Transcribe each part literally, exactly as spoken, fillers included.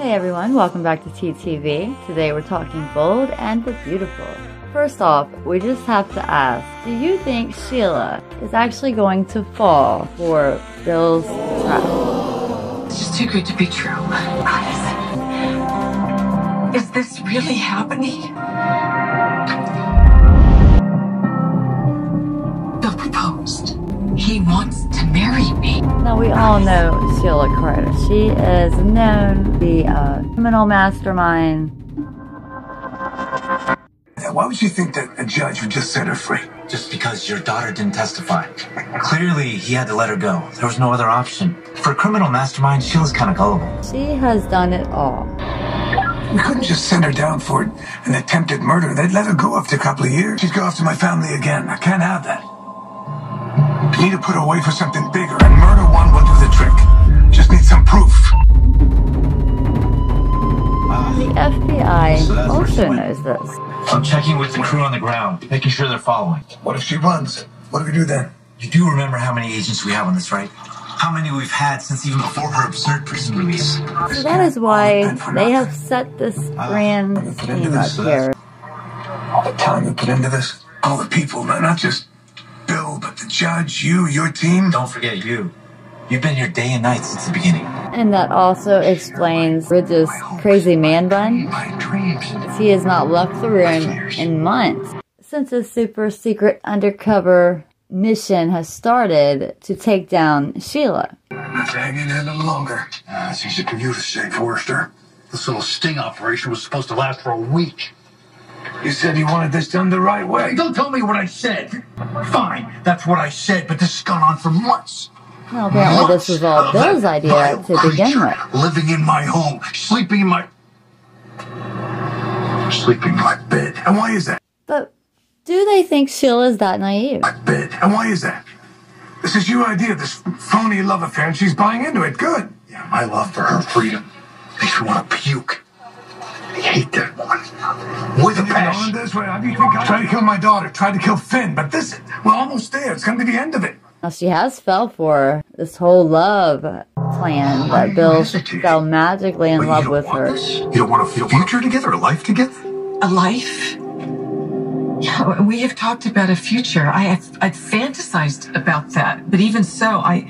Hey everyone, welcome back to T T V. Today we're talking Bold and the Beautiful. First off, we just have to ask, do you think Sheila is actually going to fall for Bill's trap? It's just too good to be true. Honest. Is this really happening? Bill proposed. He wants to marry me. Now we all know Sheila Carter. She is known to be a criminal mastermind. Why would you think that a judge would just set her free? Just because your daughter didn't testify. Clearly, he had to let her go. There was no other option. For a criminal mastermind, Sheila's kind of gullible. She has done it all. We couldn't just send her down for an attempted murder. They'd let her go after a couple of years. She'd go after my family again. I can't have that. I need to put her away for something bigger, and murder one will do the trick. Just need some proof. Uh, the F B I so also knows this. I'm checking with the crew on the ground, making sure they're following. What if she runs? What do we do then? You do remember how many agents we have on this, right? How many we've had since even before her absurd prison release. So that is why they have set this grand uh, scheme up so here. All the time you put into this, all the people, not just Bill, but the judge, you, your team. Don't forget you. You've been here day and night since the beginning. And that also explains Bridges' crazy man bun. He has not left the room in months. Since his super secret undercover mission has started to take down Sheila. Not hanging in any longer. Uh, it's easy for you to say, Forrester. This little sting operation was supposed to last for a week. You said you wanted this done the right way. Don't tell me what I said. Fine, that's what I said, but this has gone on for months. Well, apparently this was all Bill's idea to begin with. Living in my home, sleeping in my... Sleeping in my bed. And why is that? But do they think Sheila's that naive? My bed. And why is that? This is your idea, this phony love affair, and she's buying into it. Good. Yeah, my love for her freedom makes me want to puke. I hate that one. With a passion. This way, how do you think I tried to kill my daughter, tried to kill Finn, but this, we're almost there. It's going to be the end of it. Now, she has fell for this whole love plan that Bill fell magically in love with her. This? You don't want a future together, a life together? A life? Yeah, we have talked about a future. I have, I've fantasized about that, but even so, I...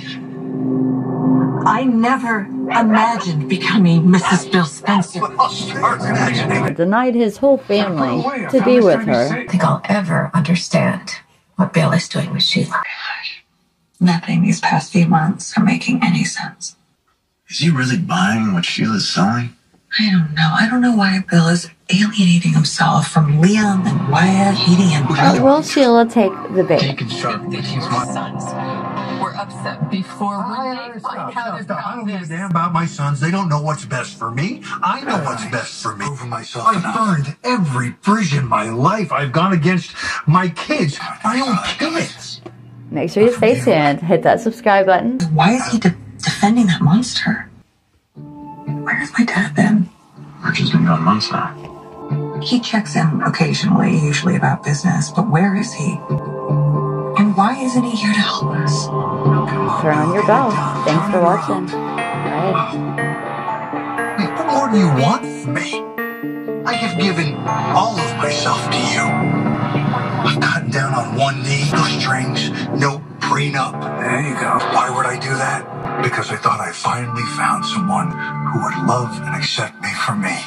I never imagined becoming Missus Bill Spencer. I denied his whole family to be with her. I don't think I'll ever understand what Bill is doing with Sheila. Nothing these past few months are making any sense. Is he really buying what Sheila's selling? I don't know. I don't know why Bill is alienating himself from Liam and Wyatt, hating him. But will Sheila take the bait? Upset before I find stop, out stop, I don't give a damn about my sons. They don't know what's best for me. I know what's best for me. Over myself. I've burned every bridge in my life. I've gone against my kids. My own kids. Make sure you stay tuned. Hit that subscribe button. Why is he de defending that monster? Where's my dad been? Richard's been gone months now. He checks in occasionally, usually about business, but where is he? And why isn't he here to help us? Turn on your bell. Thanks for watching. Bye. What more do you want from me? I have given all of myself to you. I've gotten down on one knee, no strings, no prenup. There you go. Why would I do that? Because I thought I finally found someone who would love and accept me for me.